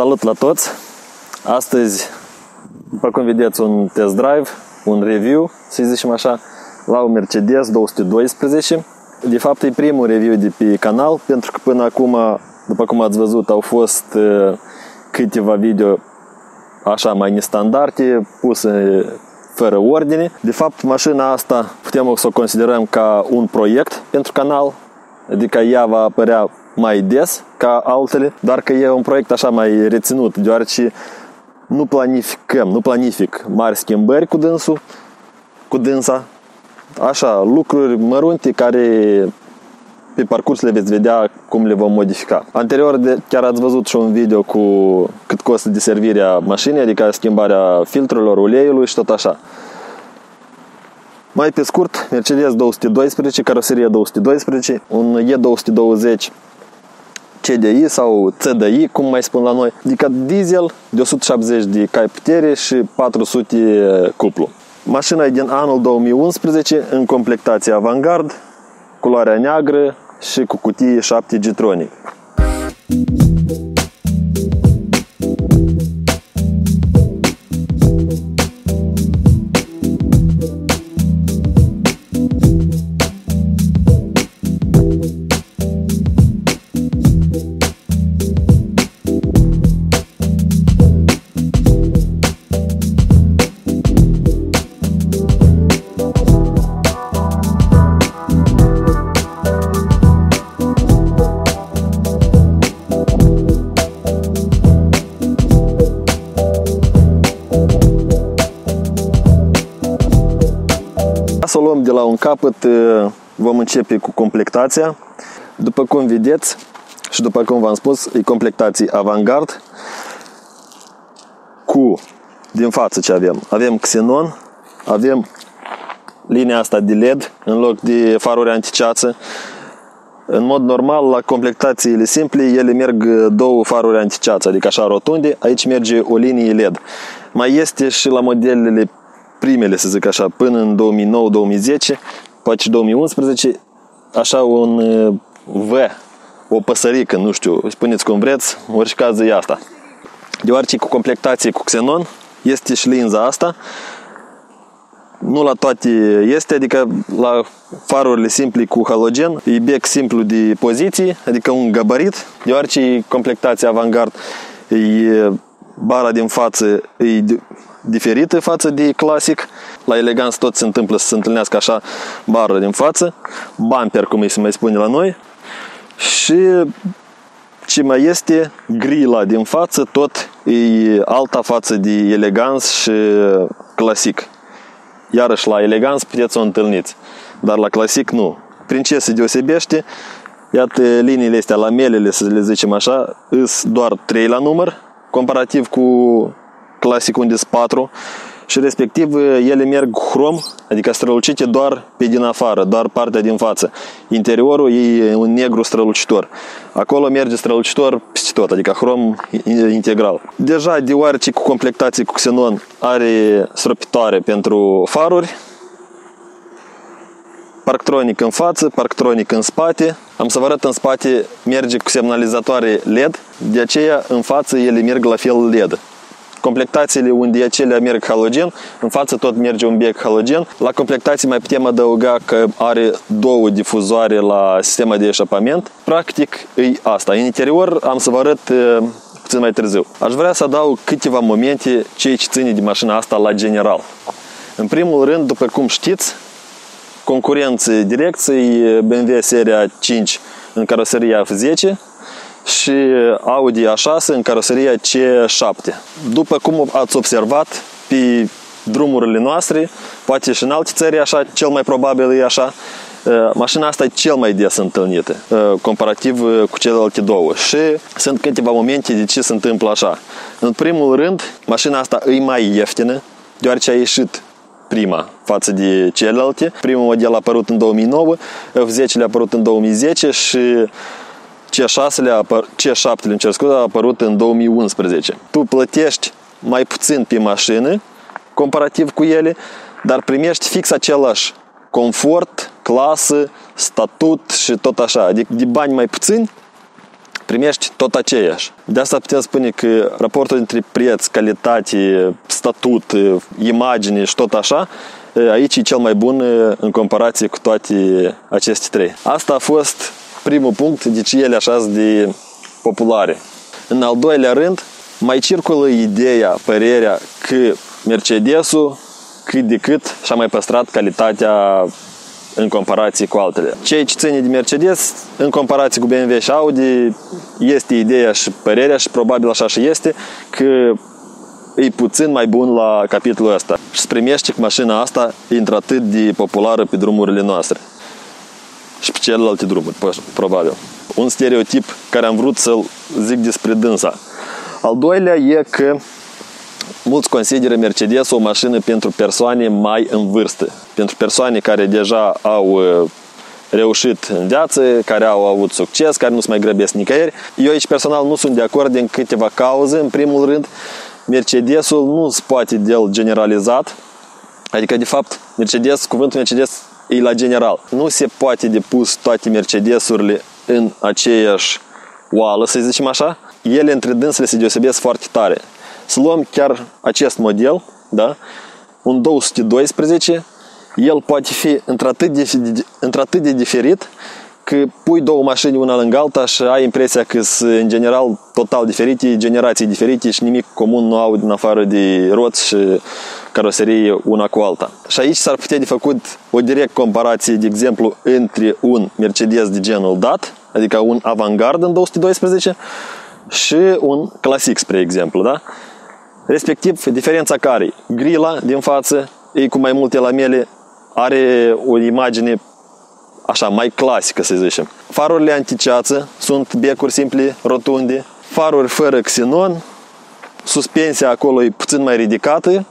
Salut la toți! Astăzi, după cum vedeți, un test drive, un review, să zicem așa, la un Mercedes 212. De fapt, e primul review de pe canal, pentru că până acum, după cum ați văzut, au fost câteva video așa mai nestandarte, puse fără ordine. De fapt, mașina asta putem să o considerăm ca un proiect pentru canal, adică ea va apărea mai des ca altele, dar că e un proiect așa mai reținut, deoarece nu planific mari schimbări cu dânsa. Așa, lucruri mărunte care pe parcurs le veți vedea cum le vom modifica. Anterior, chiar ați văzut și un video cu cât costă deservirea mașinii, adică schimbarea filtrelor, uleiului și tot așa. Mai pe scurt, Mercedes 212, caroserie 212, un E220 CDI sau CDI, cum mai spun la noi, adică diesel de 170 de cai putere și 400 cuplu. Mașina e din anul 2011, în completație Avangard, culoarea neagră și cu cutie 7 G-Troni. Să o luăm de la un capăt, vom începe cu completația. După cum vedeți și după cum v-am spus, e completații Avangard cu, din față ce avem, avem xenon, avem linia asta de LED în loc de faruri anticeață. În mod normal, la completațiile simple, ele merg două faruri anticeață, adică așa rotunde, aici merge o linie LED. Mai este și la modelele primele, să zic așa, până în 2009, 2010, poate și 2011, așa un V, o păsărică, nu știu, spuneți cum vreți, orice cază e asta. Deoarece cu completație cu xenon este și linza asta, nu la toate este, adică la farurile simple cu halogen, e bec simplu de poziții, adică un gabarit, deoarece completația Avangard, bara din față e diferită față de Clasic. La Eleganță tot se întâmplă să se întâlnească așa bară din față, bumper cum îi se mai spune la noi. Și ce mai este, grila din față tot e alta față de Eleganță și Clasic. Iarăși la Eleganță puteți să o întâlniți, dar la Clasic nu. Prin ce se deosebește? Iată, liniile astea, lamelele, să le zicem așa, îs doar 3 la număr, comparativ cu Clasic unde sunt 4, și respectiv ele merg hrom, adică strălucite doar pe din afară, doar partea din față. Interiorul e un negru strălucitor. Acolo merge strălucitor peste tot, adică hrom integral. Deja, deoarece cu completații cu xenon are stropitoare pentru faruri, parctronic în față, parctronic în spate. Am să vă arăt, în spate merge cu semnalizatoare LED, de aceea în față ele merg la fel LED. Completațiile unde acelea merg halogen, în față tot merge un bec halogen. La completații mai putem adăuga că are două difuzoare la sistema de eșapament. Practic e asta. În interior am să vă arăt puțin mai târziu. Aș vrea să adaug câteva momente ce ține de mașina asta la general. În primul rând, după cum știți, concurență directă e BMW seria 5 în caroseria F10 și Audi A6 în caroseria C7. După cum ați observat pe drumurile noastre, poate și în alte țări așa, cel mai probabil e așa, mașina asta e cel mai des întâlnită comparativ cu celelalte două. Și sunt câteva momente de ce se întâmplă așa. În primul rând, mașina asta e mai ieftină, deoarece a ieșit prima față de celelalte. Primul model a apărut în 2009, F10-le a apărut în 2010 și C7-le a apărut în 2011. Tu plătești mai puțin pe mașină comparativ cu ele, dar primești fix același confort, clasă, statut și tot așa. Adică de bani mai puțin primești tot aceeași. De asta putem spune că raportul între preț, calitate, statut, imagine și tot așa, aici e cel mai bun în comparație cu toate aceste trei. Asta a fost primul punct de ce ele așa sunt de populare. În al doilea rând, mai circulă ideea, părerea că Mercedes-ul cât de cât și-a mai păstrat calitatea în comparație cu altele. Ceea ce ține de Mercedes, în comparație cu BMW și Audi, este ideea și părerea, și probabil așa și este, că e puțin mai bun la capitolul ăsta. Și primește că mașina asta intră atât de populară pe drumurile noastre. Și pe celelalte drumuri, probabil. Un stereotip care am vrut să-l zic despre dânsa. Al doilea e că mulți consideră Mercedes o mașină pentru persoane mai în vârstă. Pentru persoane care deja au reușit în viață, care au avut succes, care nu se mai grăbesc nicăieri. Eu aici personal nu sunt de acord din câteva cauze. În primul rând, Mercedesul nu se poate de el generalizat. Adică, de fapt, Mercedes, cuvântul Mercedes e la general. Nu se poate depus toate Mercedesurile în aceeași oală, să zicem așa. Ele între dânsele se deosebesc foarte tare. Să luăm chiar acest model, da? Un 212, el poate fi într-atât de diferit că pui două mașini una lângă alta și ai impresia că sunt în general total diferite, generații diferite și nimic comun nu au din afară de roți și caroserie una cu alta. Și aici s-ar putea de făcut o direct comparație, de exemplu, între un Mercedes de genul dat, adică un Avangard în 212 și un Clasic, spre exemplu, da? Respectiv, diferența care? Grila din față, ei cu mai multe lamele, are o imagine așa, mai clasică, să zicem. Farurile anticeață sunt becuri simple, rotunde, faruri fără xenon, suspensia acolo e puțin mai ridicată,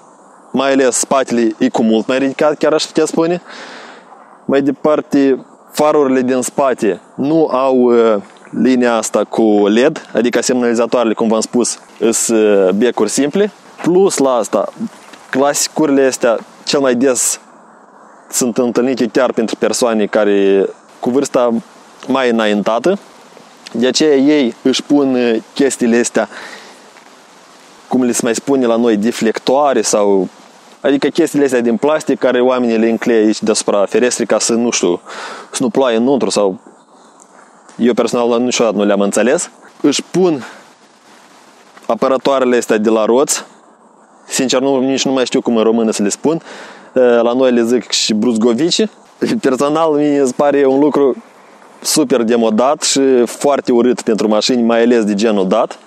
mai ales spatele e cu mult mai ridicat, chiar aș putea spune. Mai departe, farurile din spate nu au linia asta cu LED, adică semnalizatoarele, cum v-am spus, sunt becuri simple. Plus la asta, clasicurile astea cel mai des sunt întâlnite chiar pentru persoane care cu vârsta mai înaintată. De aceea ei își pun chestiile astea, cum le se mai spune la noi, deflectoare sau... Adică chestiile astea din plastic care oamenii le încleie aici deasupra ferestrei ca să, nu știu, să nu ploaie înăuntru sau... Eu personal niciodată nu le-am înțeles. Își pun apărătoarele astea de la roți. Sincer, nici nu mai știu cum în română să le spun. La noi le zic și bruzgovici. Personal, mi se pare un lucru super demodat și foarte urât pentru mașini, mai ales de genul dat.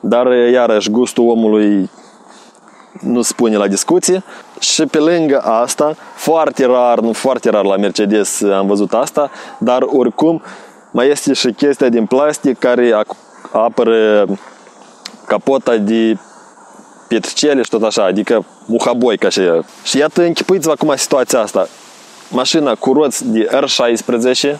Dar, iarăși, gustul omului nu se pune la discuție. Și pe lângă asta, foarte rar, nu foarte rar la Mercedes am văzut asta, dar oricum mai este și chestia din plastic care apără capota de pietricele și tot așa, adică muhaboi ca și el. Și iată, închipuiți-vă acum situația asta. Mașina cu roți de R16,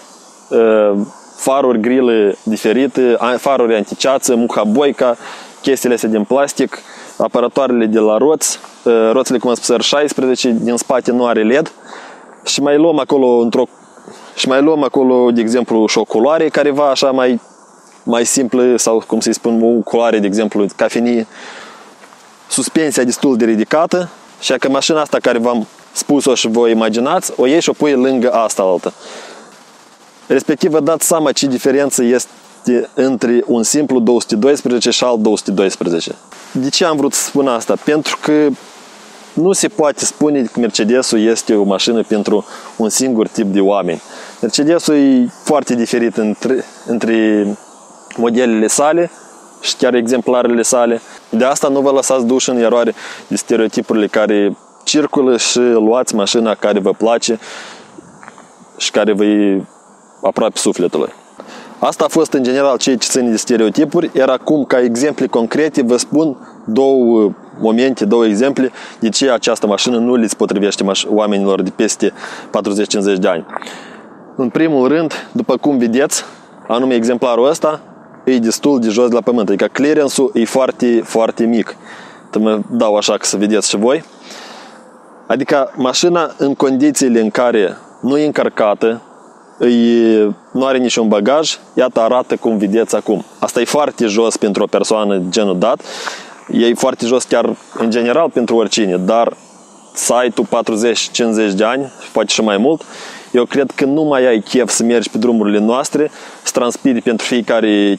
faruri grile diferite, faruri anticeață, muhaboica, chestiile astea din plastic, apărătoarele de la roți, roțile, cum am spus, R16, din spate nu are LED. Și mai luăm acolo de exemplu, și o culoare careva așa mai simplă, sau cum să-i spun, o culoare, de exemplu, cafenie, suspensia destul de ridicată, și că mașina asta care v-am spus-o și vă imaginați, o iei și o pui lângă asta altă. Respectiv, vă dați seama ce diferență este între un simplu 212 și alt 212. De ce am vrut să spun asta? Pentru că nu se poate spune că Mercedesul este o mașină pentru un singur tip de oameni. Mercedesul e foarte diferit între modelele sale și chiar exemplarele sale. De asta nu vă lăsați duși în eroare de stereotipurile care circulă și luați mașina care vă place și care vă e aproape sufletului. Asta a fost în general ceea ce ține de stereotipuri, iar acum, ca exemple concrete, vă spun două exemple de ce această mașină nu le potrivește oamenilor de peste 40-50 de ani. În primul rând, după cum vedeți, anume exemplarul ăsta e destul de jos de la pământ, adică clearance-ul e foarte, foarte mic. Mă dau așa ca să vedeți și voi. Adică mașina, în condițiile în care nu e încărcată, nu are niciun bagaj. Iată, arată cum vedeți acum. Asta e foarte jos pentru o persoană genul dat. E foarte jos chiar în general pentru oricine, dar să ai tu 40-50 de ani, poate și mai mult, eu cred că nu mai ai chef să mergi pe drumurile noastre, să transpiri pentru fiecare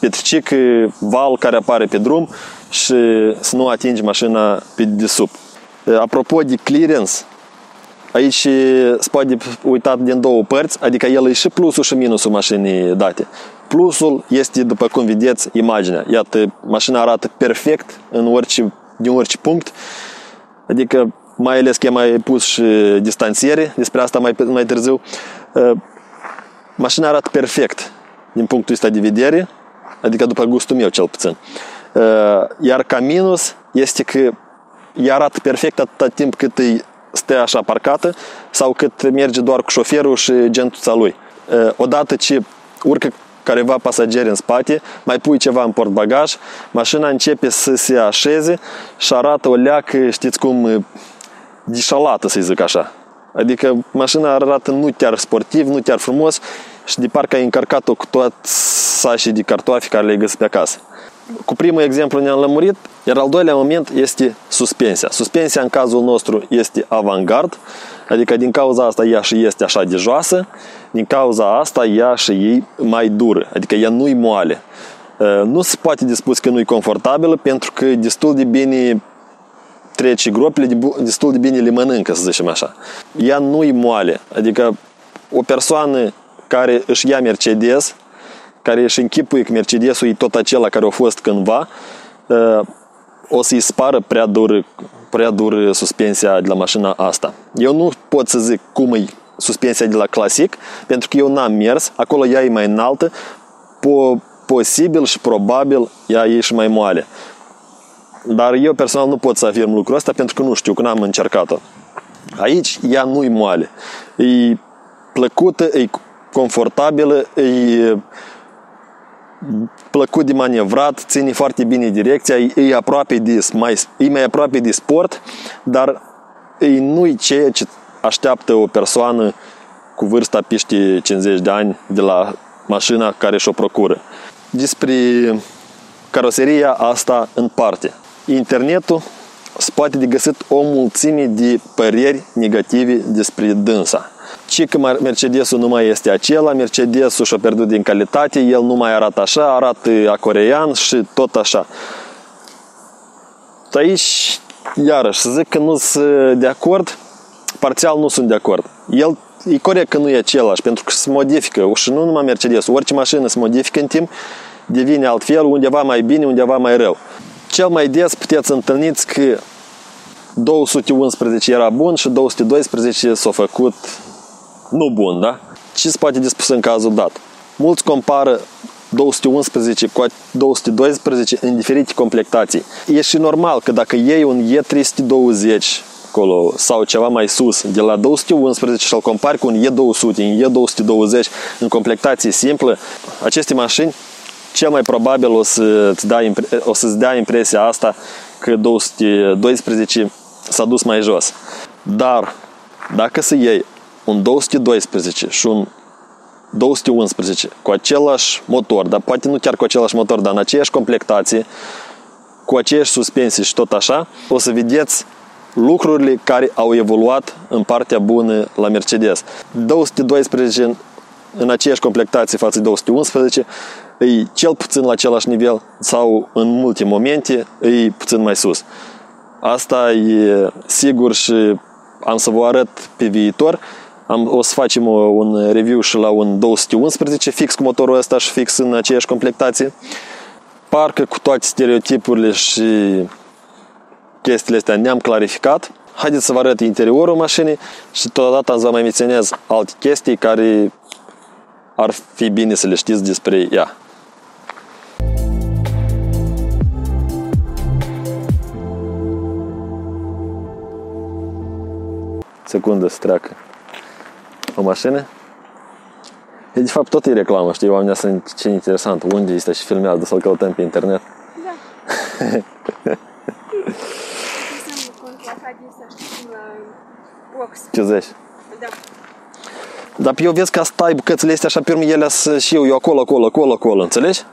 petricic, val care apare pe drum și să nu atingi mașina pe desubt. Apropo de clearance, aici se poate uita din două părți, adică el e și plusul și minusul mașinii date. Plusul este, după cum vedeți, imaginea. Iată, mașina arată perfect din orice punct. Adică, mai ales că e mai pus și distanțiere, despre asta mai târziu. Mașina arată perfect din punctul ăsta de vedere, adică după gustul meu cel puțin. Iar ca minus este că ea arată perfect atâta timp cât îi stă așa parcată sau cât merge doar cu șoferul și gentuța lui. Odată ce urcă careva pasageri în spate, mai pui ceva în portbagaj, mașina începe să se așeze și arată o leacă, știți cum, dișalată, să-i zic așa. Adică mașina arată nu chiar sportiv, nu chiar frumos și de parcă ai încărcat-o cu toți sașii de cartofi care le-ai găsit pe acasă. Cu primul exemplu ne-am lămurit, iar al doilea moment este suspensia. Suspensia în cazul nostru este Avangard, adică din cauza asta ea și este așa de joasă, din cauza asta ea și ei mai dură, adică ea nu-i moale. Nu se poate de spus că nu-i confortabilă, pentru că destul de bine trece gropile, destul de bine le mănâncă, să zicem așa. Ea nu-i moale, adică o persoană care își ia Mercedes, care își închipuie că Mercedes-ul e tot acela care a fost cândva, o să-i spară prea dur suspensia de la mașina asta. Eu nu pot să zic cum e suspensia de la Clasic, pentru că eu n-am mers, acolo ea e mai înaltă, posibil și probabil ea e și mai moale. Dar eu personal nu pot să afirm lucrul ăsta, pentru că nu știu, că n-am încercat-o. Aici ea nu-i moale. E plăcută, e confortabilă, e plăcut de manevrat, ține foarte bine direcția, e mai aproape de sport, dar ei nu-i ceea ce așteaptă o persoană cu vârsta peste 50 de ani de la mașina care și-o procură. Despre caroseria asta în parte. Internetul se poate de găsit o mulțime de păreri negative despre dânsa. Ci că Mercedes-ul nu mai este acela, Mercedes-ul și-a pierdut din calitate, el nu mai arată așa, arată a corean și tot așa. Aici, iarăși, să zic că nu sunt de acord, parțial nu sunt de acord. El e corect că nu e același, pentru că se modifică, și nu numai Mercedes-ul, orice mașină se modifică în timp, devine altfel, undeva mai bine, undeva mai rău. Cel mai des puteți întâlniți că 211 era bun și 212 s-a făcut nu bun, da? Ce se poate de spus în cazul dat? Mulți compară 211 cu 212 în diferite completații. E și normal că dacă iei un E320 acolo, sau ceva mai sus de la 211 și îl compari cu un E200, un E220 în completație simplă, aceste mașini cel mai probabil o să-ți dea impresia asta că 212 s-a dus mai jos. Dar dacă să iei un 212 și un 211 cu același motor, dar poate nu chiar cu același motor, dar în aceeași completație, cu aceeași suspensii și tot așa, o să vedeți lucrurile care au evoluat în partea bună la Mercedes. 212 în aceeași completație față de 211 e cel puțin la același nivel sau în multe momente e puțin mai sus. Asta e sigur și am să vă arăt pe viitor. O să facem un review și la un 211 fix cu motorul ăsta și fix în aceeași completație. Parcă cu toate stereotipurile și chestiile astea ne-am clarificat. Haideți să vă arăt interiorul mașinii și totodată am să vă mai menționez alte chestii care ar fi bine să le știți despre ea. Secundă să treacă o mașină. E de fapt tot e reclamă, știi, oamenii sunt ce interesant, unde este și filmează, să-l căutăm pe internet. Da. Ce zici? Da. Dar eu vezi că asta e bucățele astea și pe urmă ele și eu acolo, înțelegi?